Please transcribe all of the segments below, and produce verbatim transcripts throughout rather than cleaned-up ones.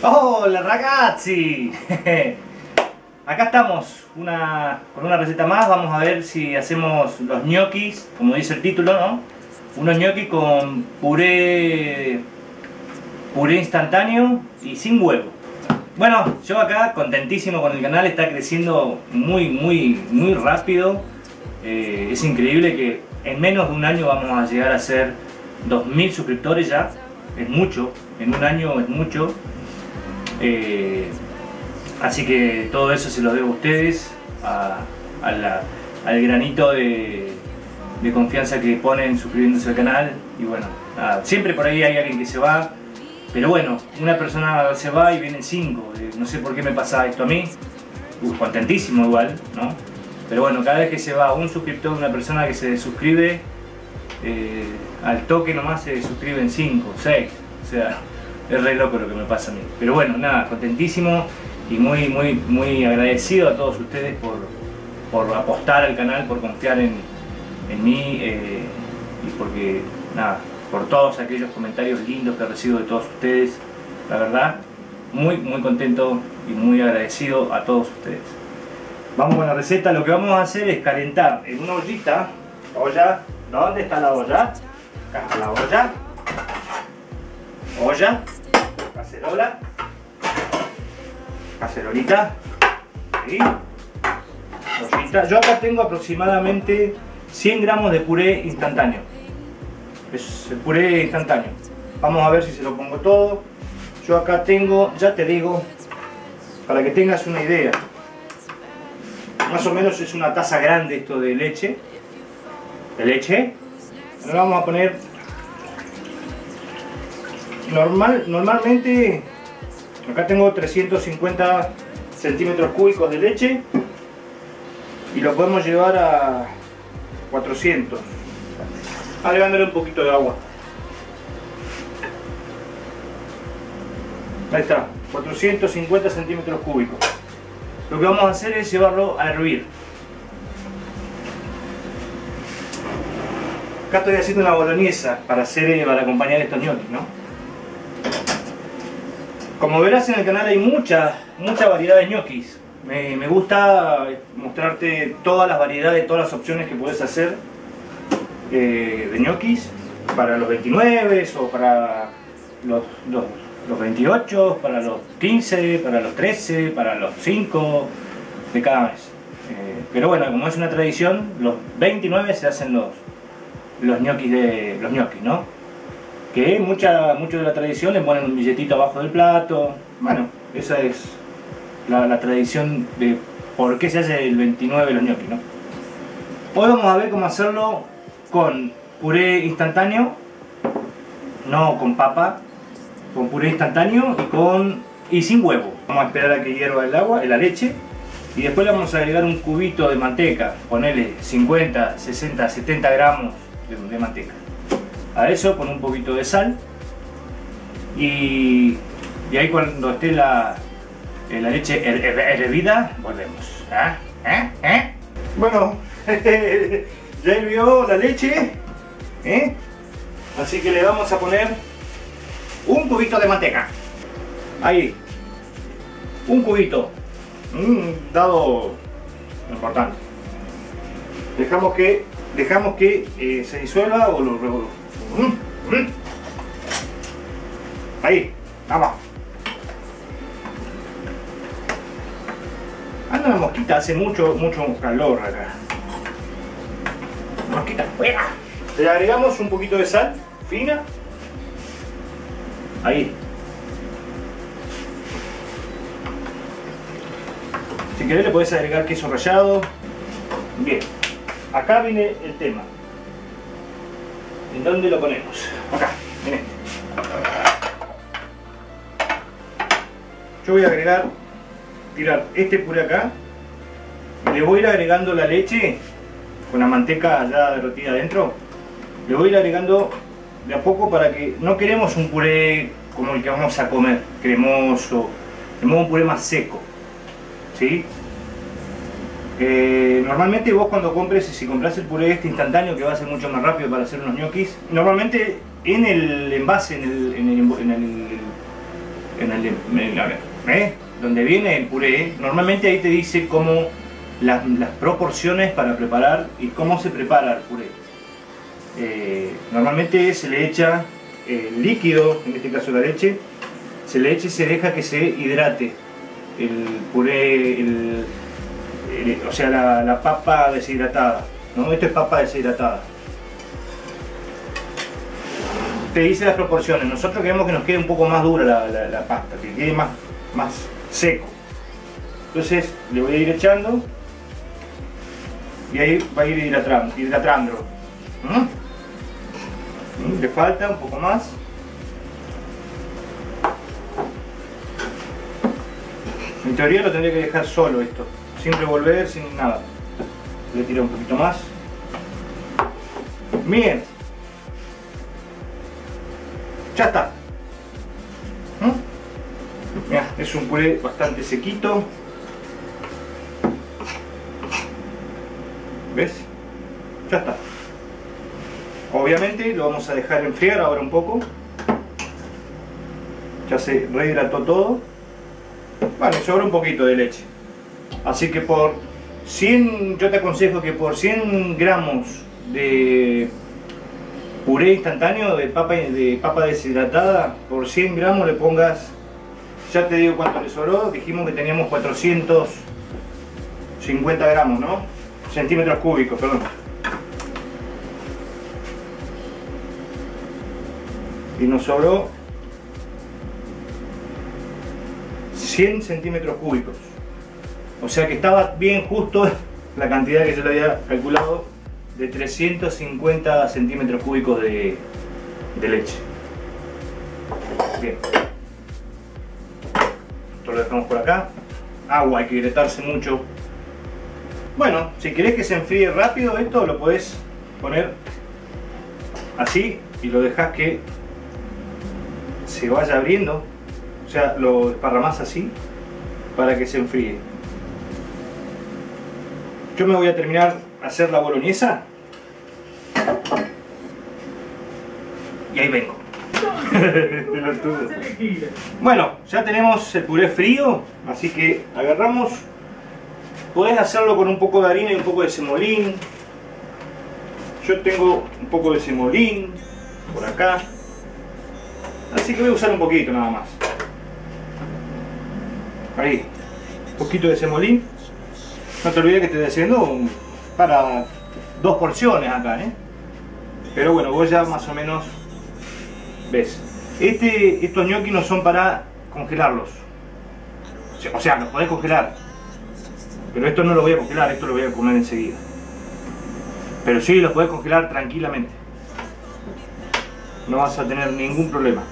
Hola ragazzi, acá estamos una, con una receta más. Vamos a ver si hacemos los ñoquis, como dice el título, ¿no? Unos ñoquis con puré, puré instantáneo y sin huevo. Bueno, yo acá contentísimo con el canal, está creciendo muy, muy, muy rápido. Eh, es increíble que en menos de un año vamos a llegar a ser dos mil suscriptores ya. Es mucho, en un año es mucho. Eh, así que todo eso se lo debo a ustedes, a, a la, al granito de, de confianza que ponen suscribiéndose al canal. Y bueno, nada, siempre por ahí hay alguien que se va, pero bueno, una persona se va y vienen cinco. Eh, no sé por qué me pasa esto a mí. Uf, contentísimo igual, ¿no? Pero bueno, cada vez que se va un suscriptor, una persona que se suscribe, eh, al toque nomás se suscriben cinco, seis, o sea, es re loco lo que me pasa a mí. Pero bueno, nada, contentísimo y muy, muy, muy agradecido a todos ustedes por, por apostar al canal, por confiar en, en mí, eh, y porque, nada, por todos aquellos comentarios lindos que recibo de todos ustedes. La verdad, muy, muy contento y muy agradecido a todos ustedes. Vamos con la receta. Lo que vamos a hacer es calentar en una ollita, olla, ¿dónde está la olla? Acá la olla, olla, cacerola, cacerolita, ¿sí? Ollita. Yo acá tengo aproximadamente cien gramos de puré instantáneo. Es el puré instantáneo. Vamos a ver si se lo pongo todo. Yo acá tengo, ya te digo, para que tengas una idea, más o menos es una taza grande esto de leche. De leche. Le vamos a poner normal, normalmente acá tengo trescientos cincuenta centímetros cúbicos de leche y lo podemos llevar a cuatrocientos, agregándole un poquito de agua. Ahí está, cuatrocientos cincuenta centímetros cúbicos. Lo que vamos a hacer es llevarlo a hervir. Acá estoy haciendo una boloñesa para hacer, para acompañar estos ñoquis, ¿no? Como verás en el canal hay mucha, mucha variedad de ñoquis. Me, me gusta mostrarte todas las variedades, todas las opciones que puedes hacer eh, de ñoquis para los veintinueve o para los, los, los veintiocho, para los quince, para los trece, para los cinco de cada mes. Eh, pero bueno, como es una tradición, los veintinueve se hacen los los ñoquis de los ñoquis, ¿no? Que mucha mucho de la tradición le ponen un billetito abajo del plato. Bueno, esa es la, la tradición de por qué se hace el veintinueve de los ñoquis, ¿no? Hoy vamos a ver cómo hacerlo con puré instantáneo, no con papa, con puré instantáneo y con y sin huevo. Vamos a esperar a que hierva el agua, la leche, y después le vamos a agregar un cubito de manteca, ponele cincuenta, sesenta, setenta gramos De, de manteca. A eso con un poquito de sal y, y ahí cuando esté la, la leche her, her, hervida volvemos. ¿Ah? ¿Eh? ¿Eh? Bueno, ya hirvió la leche, ¿eh? Así que le vamos a poner un cubito de manteca. Ahí, un cubito, un dado importante. Dejamos que Dejamos que eh, se disuelva o lo revuelvo. Mm, mm. Ahí, vamos. Anda la mosquita, hace mucho, mucho calor acá. Mosquita, fuera. Le agregamos un poquito de sal fina. Ahí. Si querés le podés agregar queso rallado. Bien. Acá viene el tema. ¿En dónde lo ponemos? Acá, en este. Yo voy a agregar, tirar este puré acá. Le voy a ir agregando la leche con la manteca ya derretida adentro. Le voy a ir agregando de a poco para que... No queremos un puré como el que vamos a comer, cremoso. Queremos un puré más seco, ¿sí? Eh, normalmente vos cuando compres, si compras el puré este instantáneo que va a ser mucho más rápido para hacer unos ñoquis, normalmente en el envase, en el, en el, en el, en el, en el, ¿ves? Donde viene el puré, normalmente ahí te dice cómo las, las proporciones para preparar y cómo se prepara el puré. Eh, normalmente se le echa el líquido, en este caso la leche, se le echa y se deja que se hidrate el puré, el, el, o sea la, la papa deshidratada, ¿no? Esto es papa deshidratada. Te dice las proporciones, nosotros queremos que nos quede un poco más dura la, la, la pasta, que quede más, más seco. Entonces le voy a ir echando y ahí va a ir hidratando, hidratándolo. ¿Mm? Le falta un poco más. En teoría lo tendría que dejar solo esto, sin revolver, sin nada. Le tiro un poquito más. Bien. Ya está. ¿Mm? Mirá, es un puré bastante sequito. ¿Ves? Ya está. Obviamente lo vamos a dejar enfriar ahora un poco. Ya se rehidrató todo. Bueno, sobra un poquito de leche, así que por cien, yo te aconsejo que por cien gramos de puré instantáneo de papa, de papa deshidratada, por cien gramos le pongas, ya te digo cuánto le sobró, dijimos que teníamos cuatrocientos cincuenta gramos, ¿no? Centímetros cúbicos, perdón. Y nos sobró cien centímetros cúbicos, o sea que estaba bien justo la cantidad que yo le había calculado de trescientos cincuenta centímetros cúbicos de, de leche. Bien, esto lo dejamos por acá. Agua, hay que hidratarse mucho. Bueno, si querés que se enfríe rápido esto lo podés poner así y lo dejás que se vaya abriendo. O sea, lo desparramás así para que se enfríe. Yo me voy a terminar a hacer la boloñesa y ahí vengo. Bueno, ya tenemos el puré frío, así que agarramos. Podés hacerlo con un poco de harina y un poco de semolín. Yo tengo un poco de semolín por acá, así que voy a usar un poquito nada más. Ahí, un poquito de semolín. No te olvides que estoy haciendo para dos porciones acá, ¿eh? Pero bueno, vos ya más o menos ves. Este, estos ñoquis no son para congelarlos. O sea, los podés congelar. Pero esto no lo voy a congelar, esto lo voy a comer enseguida. Pero sí, los podés congelar tranquilamente. No vas a tener ningún problema.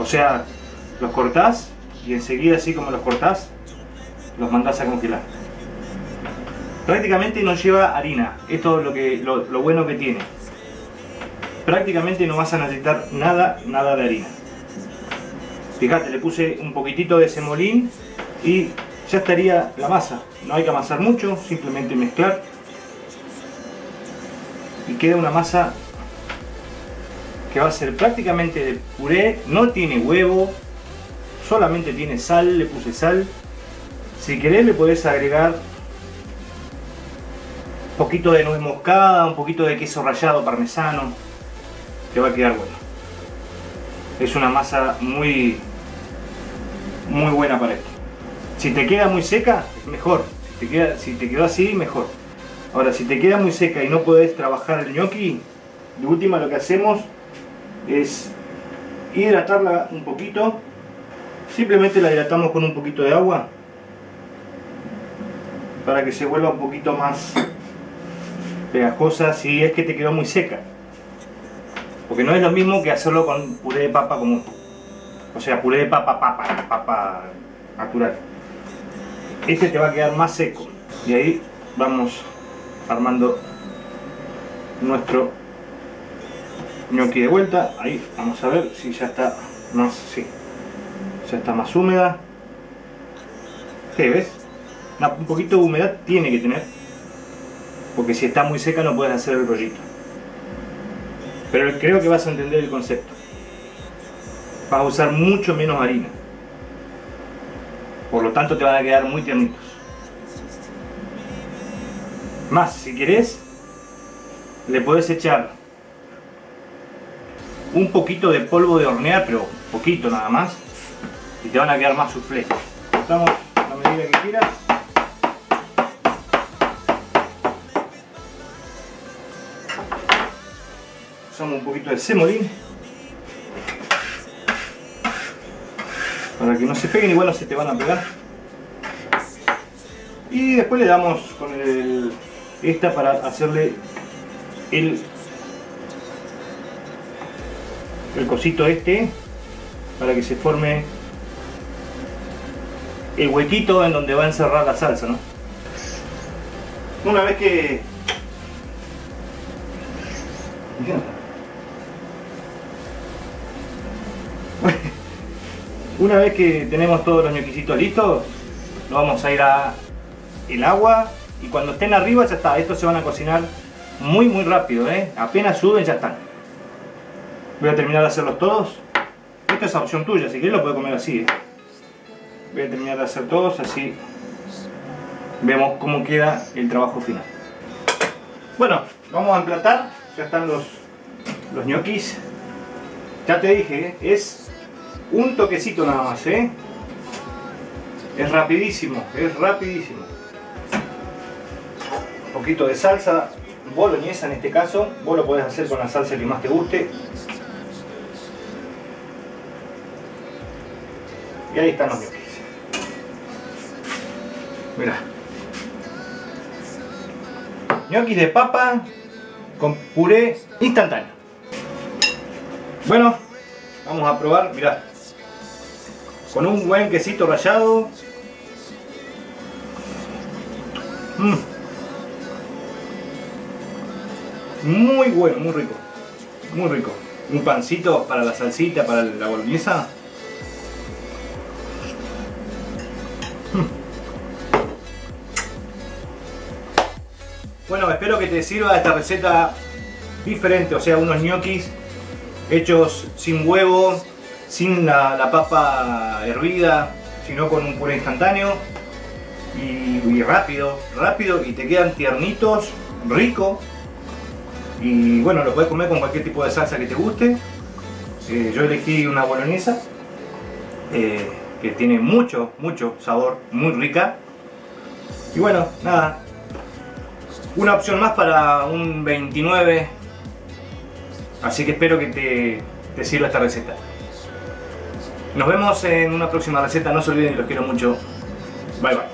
O sea, los cortás y enseguida, así como los cortás, los mandás a congelar. Prácticamente no lleva harina, esto es lo, que, lo, lo bueno que tiene. Prácticamente no vas a necesitar nada, nada de harina. Fíjate, le puse un poquitito de semolín y ya estaría la masa. No hay que amasar mucho, simplemente mezclar. Y queda una masa que va a ser prácticamente de puré, no tiene huevo. Solamente tiene sal, le puse sal. Si querés le podés agregar un poquito de nuez moscada, un poquito de queso rallado parmesano. Te va a quedar bueno. Es una masa muy, muy buena para esto. Si te queda muy seca, mejor. Si te queda, si te quedó así, mejor. Ahora, si te queda muy seca y no podés trabajar el ñoqui, de última lo que hacemos es hidratarla un poquito. Simplemente la hidratamos con un poquito de agua para que se vuelva un poquito más pegajosa, si es que te quedó muy seca, porque no es lo mismo que hacerlo con puré de papa común, o sea puré de papa, papa, papa natural. Este te va a quedar más seco y ahí vamos armando nuestro ñoqui de vuelta. Ahí vamos a ver si ya está más, sí. Ya está más húmeda. ¿Qué ves? Un poquito de humedad tiene que tener, porque si está muy seca no puedes hacer el rollito. Pero creo que vas a entender el concepto. Vas a usar mucho menos harina. Por lo tanto te van a quedar muy tiernitos. Más, si querés, le puedes echar un poquito de polvo de hornear, pero poquito nada más, y te van a quedar más soufflé. Cortamos la medida que quieras. Usamos un poquito de semolín para que no se peguen, igual no se te van a pegar. Y después le damos con el, esta para hacerle el, el cosito este, para que se forme el huequito en donde va a encerrar la salsa, ¿no? Una vez que... Una vez que tenemos todos los ñoquisitos listos, lo vamos a ir a el agua, y cuando estén arriba ya está. Estos se van a cocinar muy muy rápido, ¿eh? Apenas suben ya están. Voy a terminar de hacerlos todos. Esta es opción tuya, si querés lo puedes comer así, ¿eh? Voy a terminar de hacer todos, así vemos cómo queda el trabajo final. Bueno, vamos a emplatar. Ya están los, los ñoquis. Ya te dije, ¿eh? Es un toquecito nada más, ¿eh? Es rapidísimo, es rapidísimo. Un poquito de salsa boloñesa en este caso. Vos lo podés hacer con la salsa que más te guste. Y ahí están los ñoquis. Mirá. Ñoquis de papa con puré instantáneo. Bueno, vamos a probar, mirá. Con un buen quesito rallado. Mm. Muy bueno, muy rico. Muy rico. Un pancito para la salsita, para la boloñesa. Bueno, espero que te sirva esta receta diferente, o sea, unos ñoquis hechos sin huevo, sin la, la papa hervida, sino con un puré instantáneo y, y rápido, rápido, y te quedan tiernitos, rico, y bueno, lo puedes comer con cualquier tipo de salsa que te guste. Eh, yo elegí una boloñesa eh, que tiene mucho, mucho sabor, muy rica, y bueno, nada. Una opción más para un veintinueve, así que espero que te, te sirva esta receta. Nos vemos en una próxima receta, no se olviden, los quiero mucho. Bye bye.